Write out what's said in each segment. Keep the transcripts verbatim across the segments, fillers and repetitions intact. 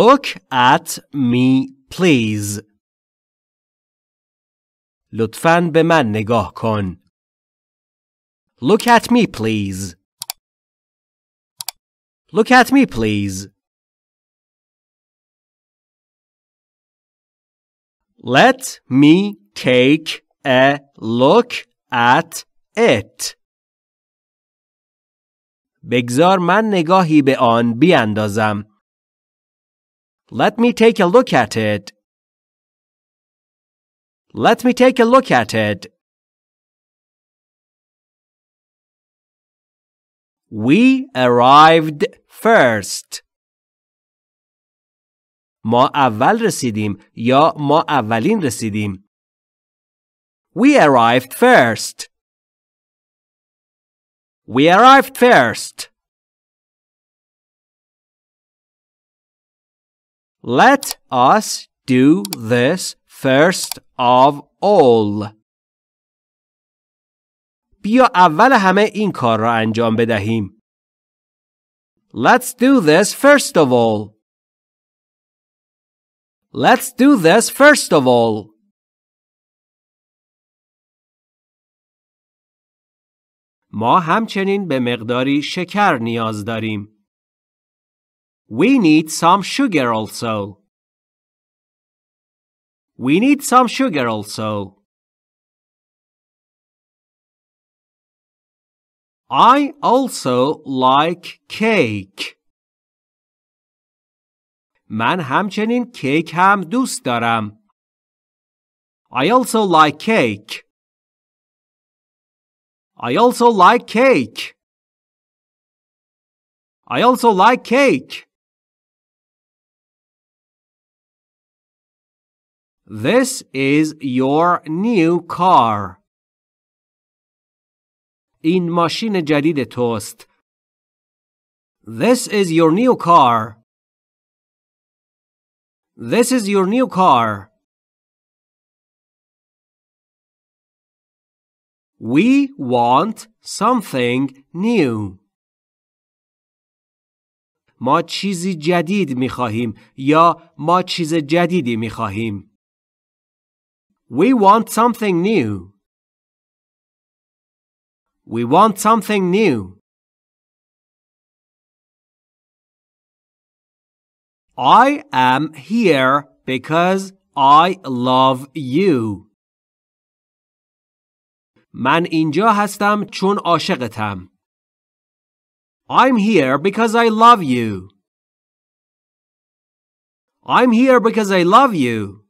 Look at me, please. لطفاً به من نگاه کن. Look at me, please. Look at me, please. Let me take a look at it. بگذار من نگاهی به آن بیاندازم. Let me take a look at it. Let me take a look at it. We arrived first. ما اول رسیدیم یا ما اولین رسیدیم. We arrived first. We arrived first. Let us do this first of all. بیا اول همه این کار را انجام بدهیم. Let's do this first of all. Let's do this first of all. ما همچنین به مقداری شکر نیاز داریم. We need some sugar also. We need some sugar also. I also like cake. من همچنین کیک هم دوست دارم. I also like cake. I also like cake. I also like cake. This is your new car. این ماشین جدید توست. This is your new car. This is your new car. We want something new. ما چیزی جدید می‌خواهیم یا ما چیز جدیدی می‌خواهیم. We want something new. We want something new. I am here because I love you. من اینجا هستم چون عاشقتم. I'm here because I love you. I'm here because I love you.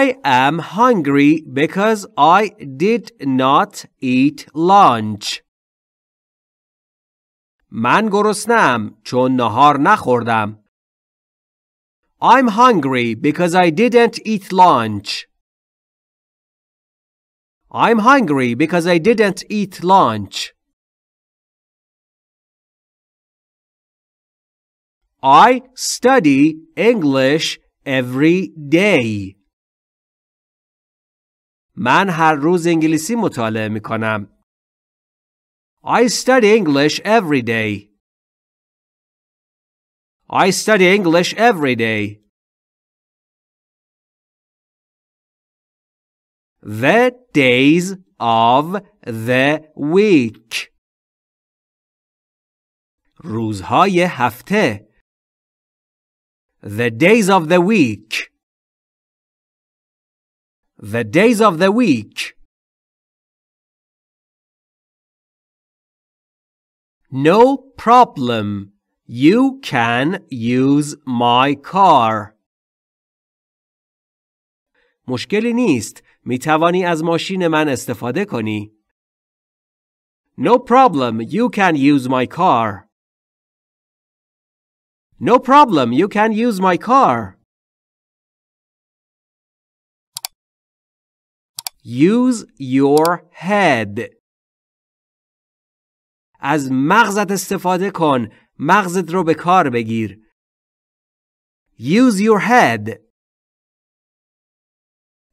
I am hungry because I did not eat lunch. من گرسنه‌ام چون نهار نخوردم. I'm hungry because I didn't eat lunch. I'm hungry because I didn't eat lunch. I study English every day. من هر روز انگلیسی مطالعه می کنم. I study English every day. I study English every day. The days of the week. روزهای هفته. The days of the week. The days of the week. No problem. You can use my car. مشکلی نیست. می توانی از ماشین من استفاده کنی. No problem. You can use my car. No problem. You can use my car. Use your head. از مغزت استفاده کن. مغزت رو به کار بگیر. Use your head.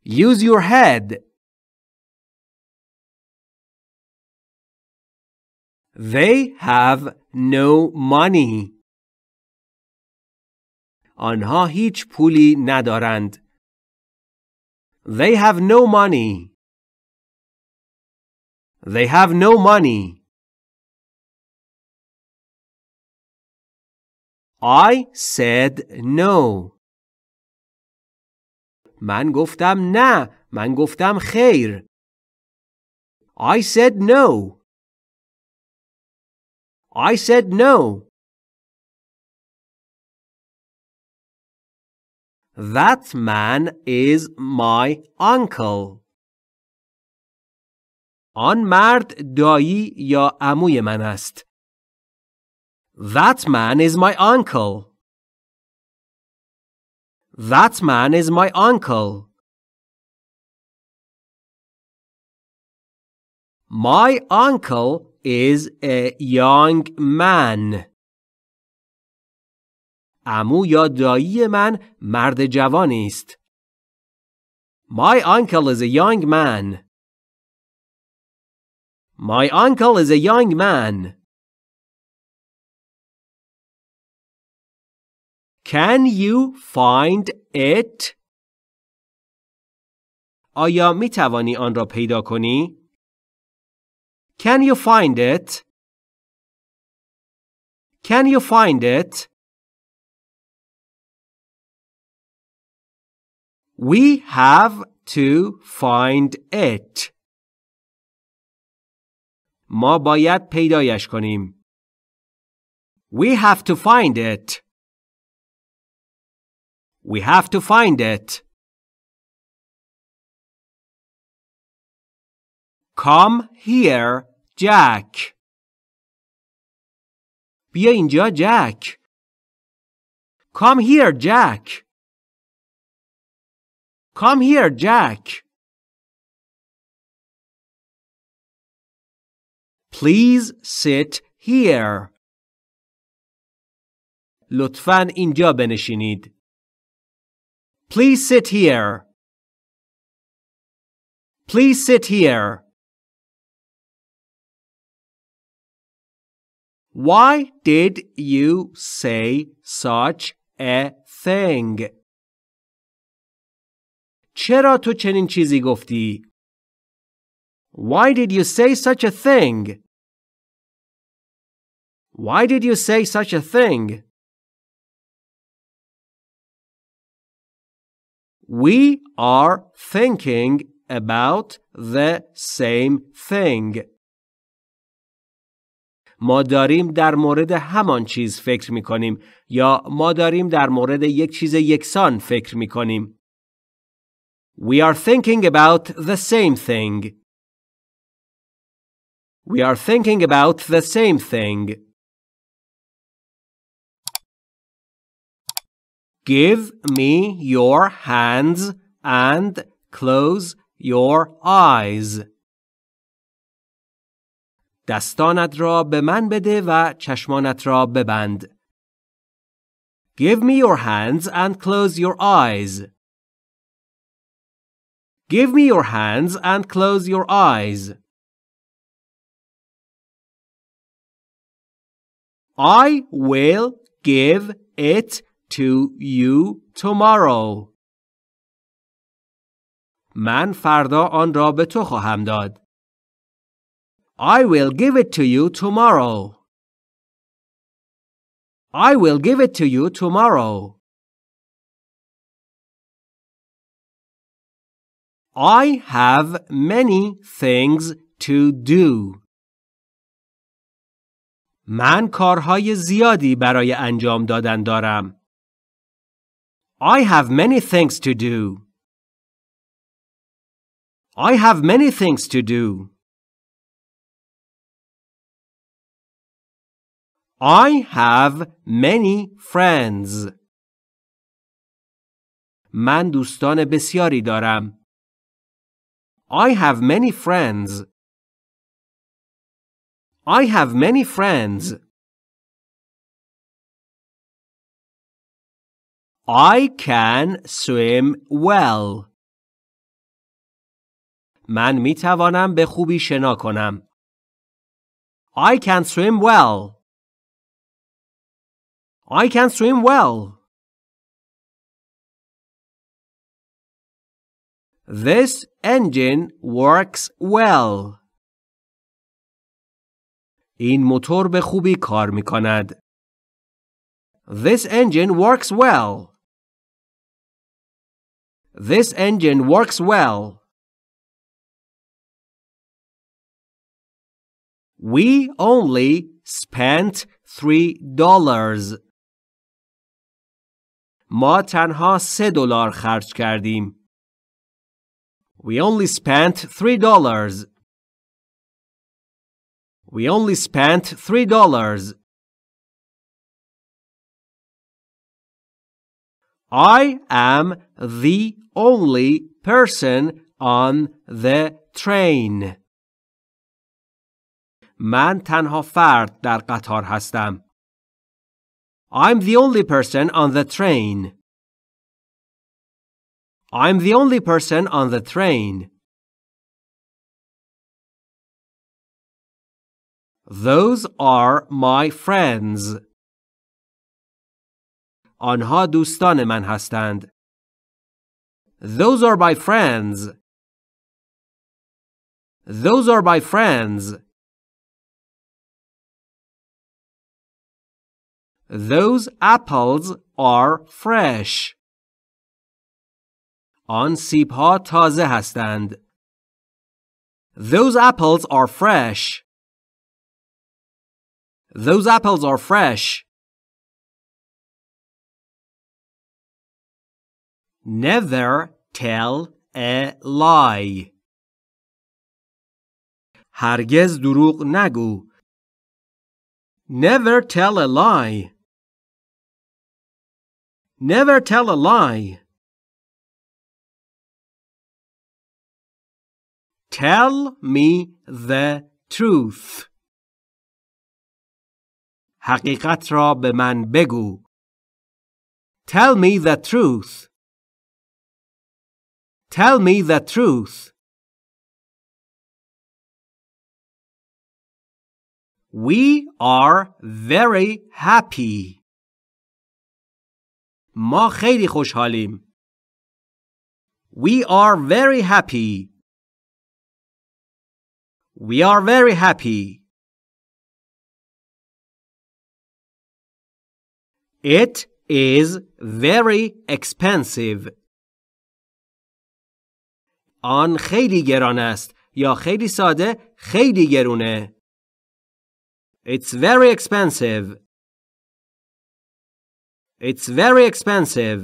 Use your head. They have no money. آنها هیچ پولی ندارند. They have no money. They have no money. I said no. من گفتم نه. من گفتم خیر. I said no. I said no. That man is my uncle. آن مرد دایی یا عموی من است. That man is my uncle. That man is my uncle. My uncle is a young man. عمو یا دایی من مرد جوانی است. My uncle is a young man. My uncle is a young man. Can you find it? آیا می توانی آن را پیدا کنی؟ Can you find it? Can you find it? We have to find it. ما باید پیدایش کنیم. We have to find it. We have to find it. Come here, Jack. بیا اینجا جک. Come here, Jack. Come here, Jack. Please sit here. لطفاً اینجا بنشینید. Please sit here. Please sit here. Why did you say such a thing? چرا تو چنین چیزی گفتی؟ Why did you say such a thing? Why did you say such a thing? We are thinking about the same thing. ما داریم در مورد همان چیز فکر می کنیم یا ما داریم در مورد یک چیز یکسان فکر می کنیم. We are thinking about the same thing. We are thinking about the same thing. Give me your hands and close your eyes. دستانت را به من بده و چشمانت را ببند. Give me your hands and close your eyes. Give me your hands and close your eyes. I will give it to you tomorrow. من فردا آن را به تو خواهم داد. I will give it to you tomorrow. I will give it to you tomorrow. I have many things to do. من کارهای زیادی برای انجام دادن دارم. I have many things to do. I have many things to do. I have many friends. من دوستان بسیاری دارم. I have many friends. I have many friends. I can swim well. من می توانم به خوبی شنا کنم. I can swim well. I can swim well. This engine works well. این موتور به خوبی کار می کند. This engine works well. This engine works well. We only spent three dollars. ما تنها سه دلار خرج کردیم. We only spent three dollars. We only spent three dollars. I am the only person on the train. من تنها فرد در قطار هستم. I'm the only person on the train. I'm the only person on the train. Those are my friends. آنها دوستان من هستند. Those are my friends. Those are my friends. Those apples are fresh. آن سیب‌ها تازه هستند. Those apples are fresh. Those apples are fresh. Never tell a lie. هرگز دروغ نگو. Never tell a lie. Never tell a lie. Tell me the truth. حقیقت را به من بگو. Tell me the truth. Tell me the truth. We are very happy. ما خیلی خوشحالیم. We are very happy. We are very happy. It is very expensive. آن خیلی گران است یا خیلی ساده خیلی گرونه. It's very expensive. It's very expensive.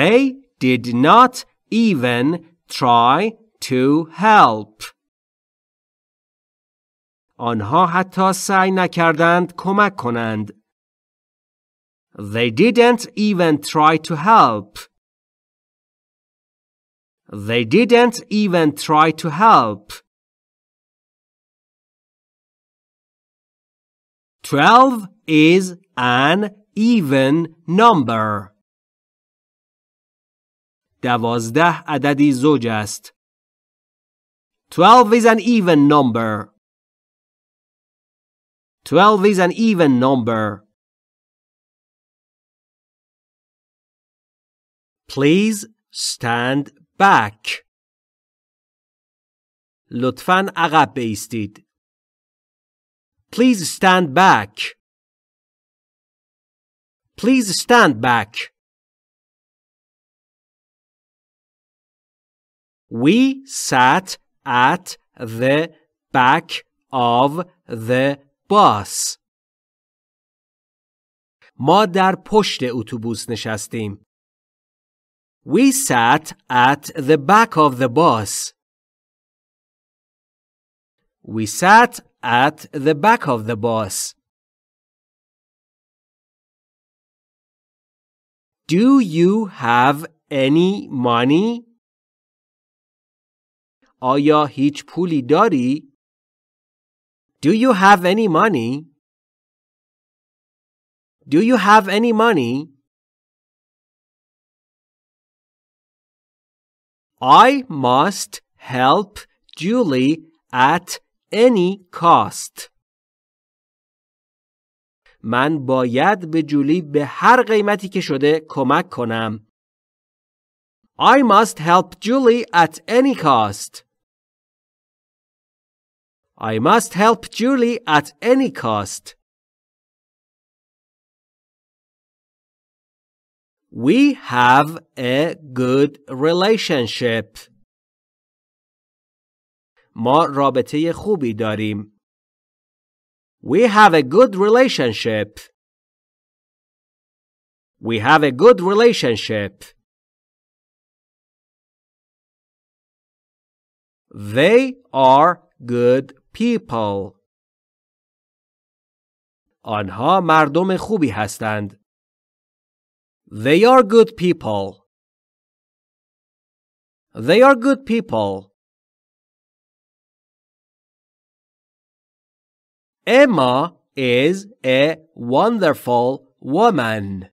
They did not even try to help. آنها حتی سعی نکردند کمک کنند. They didn't even try to help. They didn't even try to help. Twelve is an even number. دوازده عددی زوج است. Twelve is an even number. Twelve is an even number. Please stand back. لطفاً عقب بایستید. Please stand back. Please stand back. We sat at the back of the bus. ما در پشت اتوبوس نشستیم. We sat at the back of the bus. We sat at the back of the bus. Do you have any money? آیا هیچ پولی داری؟ Do you have any money? Do you have any money? I must help Julie at any cost. من باید به جولی به هر قیمتی که شده کمک کنم. I must help Julie at any cost. I must help Julie at any cost. We have a good relationship. ما رابطه خوبی داریم. We have a good relationship. We have a good relationship. They are good people. آنها مردم خوبی هستند. They are good people. They are good people. Emma is a wonderful woman.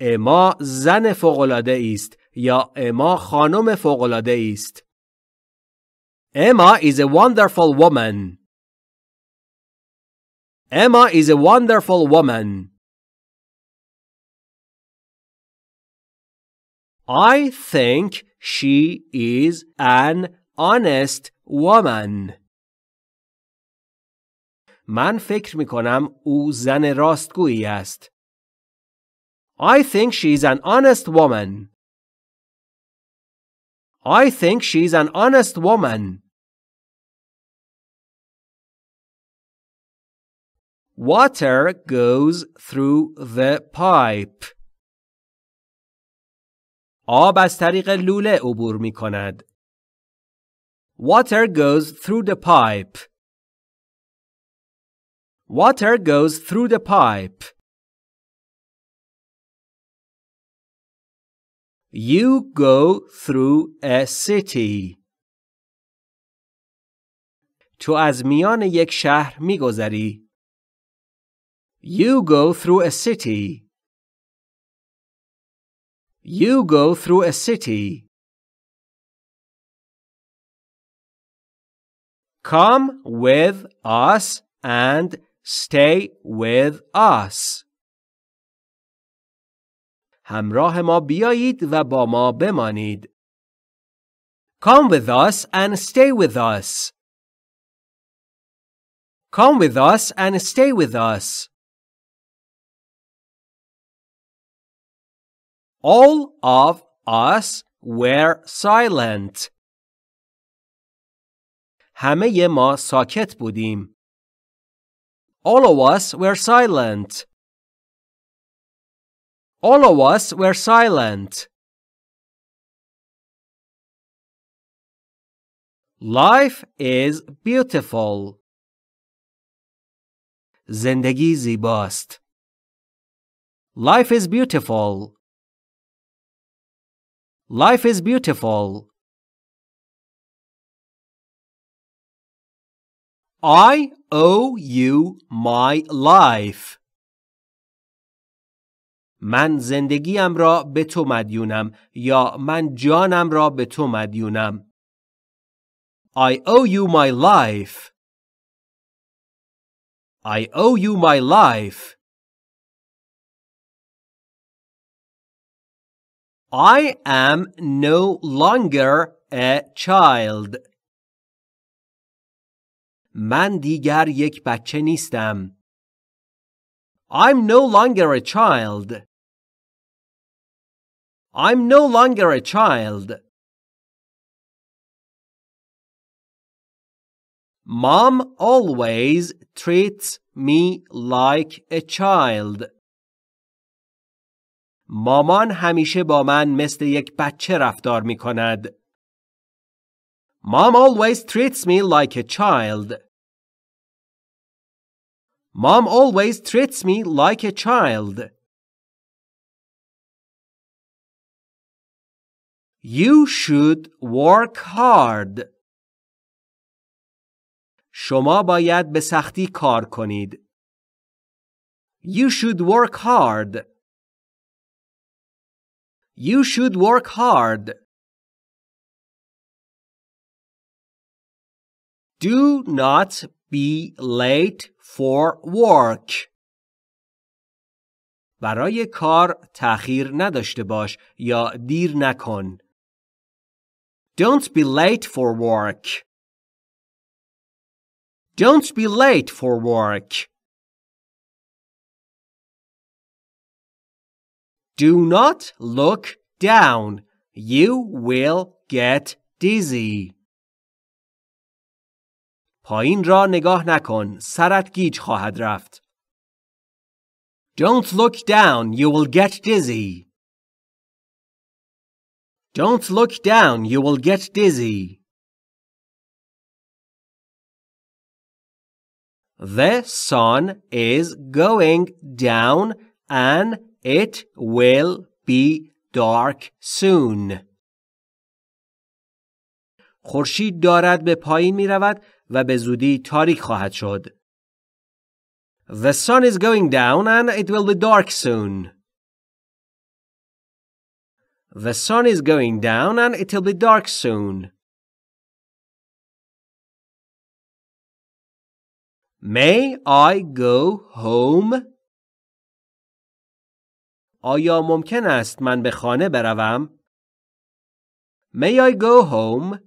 اما زن فوق‌العاده است یا اما خانم فوق‌العاده است. Emma is a wonderful woman. Emma is a wonderful woman. I think she is an honest woman. من فکر می کنم او زن راستگویی است. I think she is an honest woman. I think she is an honest woman. Water goes through the pipe. آب از طریق لوله عبور می کند. Water goes through the pipe. Water goes through the pipe. You go through a city. تو از میان یک شهر می‌گذری. You go through a city. You go through a city. Come with us and stay with us. همراه ما بیایید و با ما بمانید. Come with us and stay with us. Come with us and stay with us. All of us were silent. همه ما ساکت بودیم. All of us were silent. All of us were silent. Life is beautiful. زندگی زیباست. Life is beautiful. Life is beautiful. I owe you my life. من زندگیم را به تو مدیونم یا من جانم را به تو مدیونم. I owe you my life. I owe you my life. I am no longer a child. من دیگر یک بچه نیستم. I'm no longer a child. I'm no longer a child. Mom always treats me like a child. مامان همیشه با من مثل یک بچه رفتار می کند. Mom always treats me like a child. Mom always treats me like a child. You should work hard. شما باید به سختی کار کنید. You should work hard. You should work hard. Do not be late for work. برای کار تأخیر نداشته باش یا دیر نکن. Don't be late for work. Don't be late for work. Do not look down. You will get dizzy. پایین را نگاه نکن. سرت گیج خواهد رفت. Don't look down. You will get dizzy. Don't look down. You will get dizzy. The sun is going down and it will be dark soon. خورشید دارد به پایین می رود و به زودی تاریک خواهد شد. The sun is going down and it will be dark soon. The sun is going down and it will be dark soon. May I go home? آیا ممکن است من به خانه بروم؟ May I go home?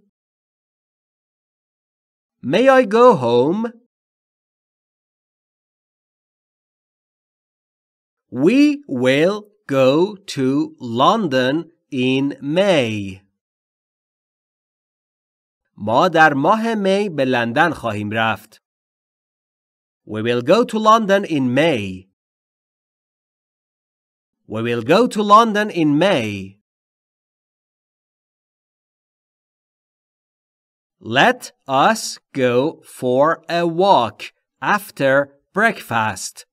May I go home? We will go to London in May. ما در ماه می به لندن خواهیم رفت. We will go to London in May. We will go to London in May. Let us go for a walk after breakfast.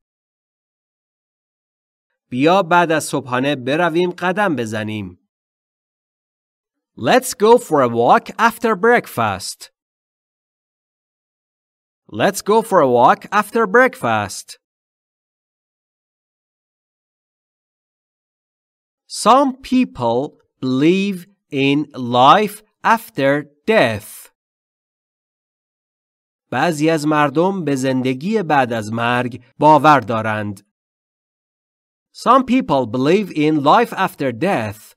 بیا بعد از صبحانه برویم قدم بزنیم. Let's go for a walk after breakfast. Let's go for a walk after breakfast. Some people believe in life after death. بعضی از مردم به زندگی بعد از مرگ باور دارند. Some people believe in life after death.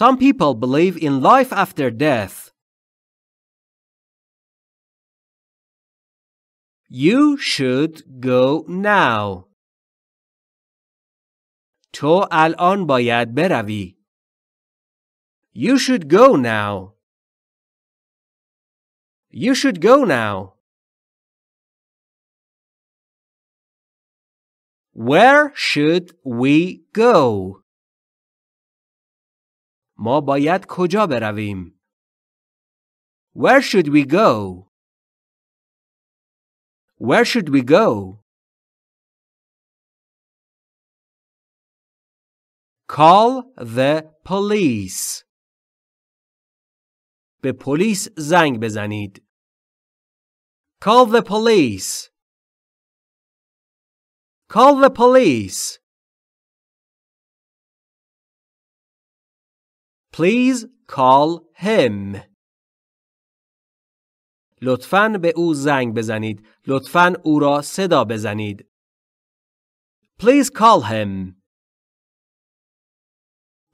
Some people believe in life after death. You should go now. تو الان باید بروی. You should go now. You should go now. Where should we go? ما باید کجا برویم؟ Where should we go? Where should we go? Call the police. به پلیس زنگ بزنید. Call the police. Call the police. Please call him. لطفاً به او زنگ بزنید. لطفاً او را صدا بزنید. Please call him.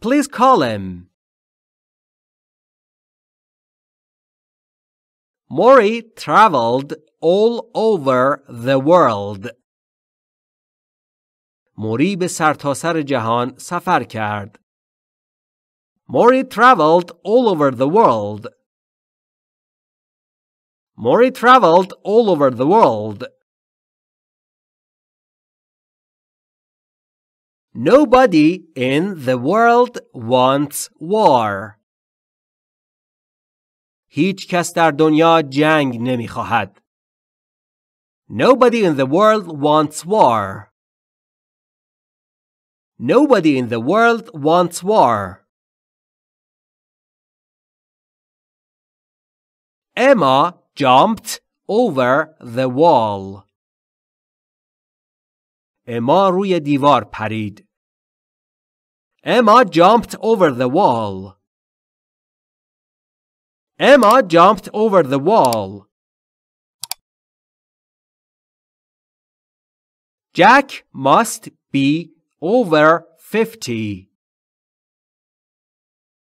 Please call him. Maury traveled all over the world. موری به سرتاسر جهان سفر کرد. Maury traveled all over the world. Maury traveled all over the world. Nobody in the world wants war. هیچ کس در دنیا جنگ نمیخواهد. Nobody in the world wants war. Nobody in the world wants war. Emma jumped over the wall. اما روی دیوار پرید. Emma jumped over the wall. Emma jumped over the wall. Jack must be over fifty.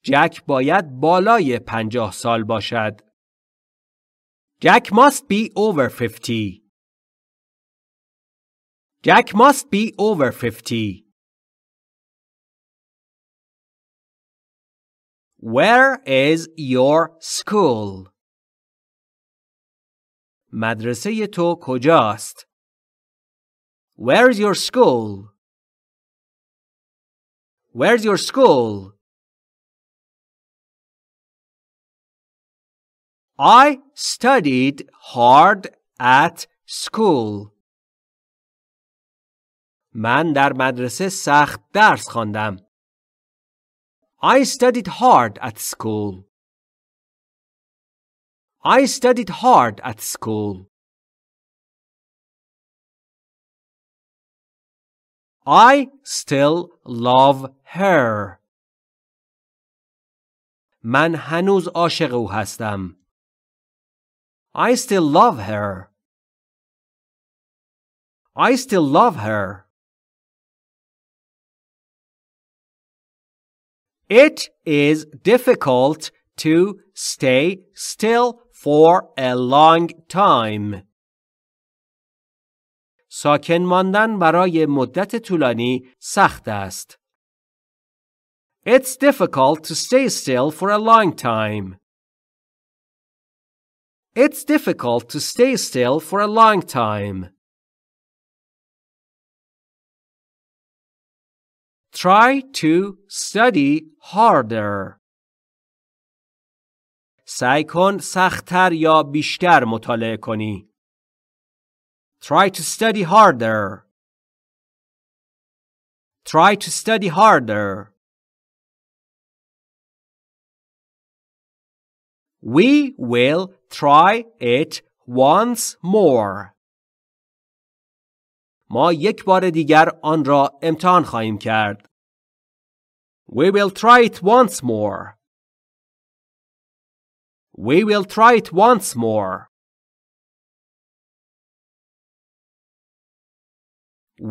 جک باید بالای پنجاه سال باشد. Jack must be over fifty. Jack must be over fifty. Where is your school? مدرسه تو کجاست؟ Where's your school? Where's your school? I studied hard at school. من در مدرسه سخت درس خواندم. I studied hard at school. I studied hard at school. I still love her. من هنوز عاشق او هستم. I still love her. I still love her. It is difficult to stay still for a long time. ساکن ماندن برای مدت طولانی سخت است. It's difficult to stay still for a long time. It's difficult to stay still for a long time. Try to study harder. سعی کن سخت‌تر یا بیشتر مطالعه کنی. Try to study harder. Try to study harder. We will try it once more. ما یک بار دیگر آن را امتحان خواهیم کرد. We will try it once more. We will try it once more.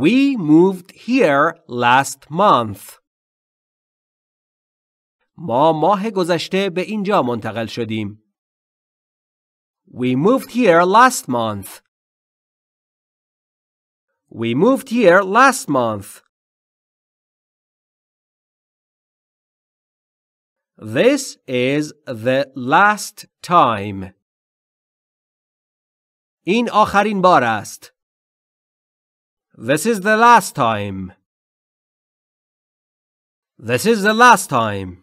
We moved here last month. ما ماه گذشته به اینجا منتقل شدیم. We moved here last month. We moved here last month. This is the last time. این آخرین بار است. This is the last time. This is the last time.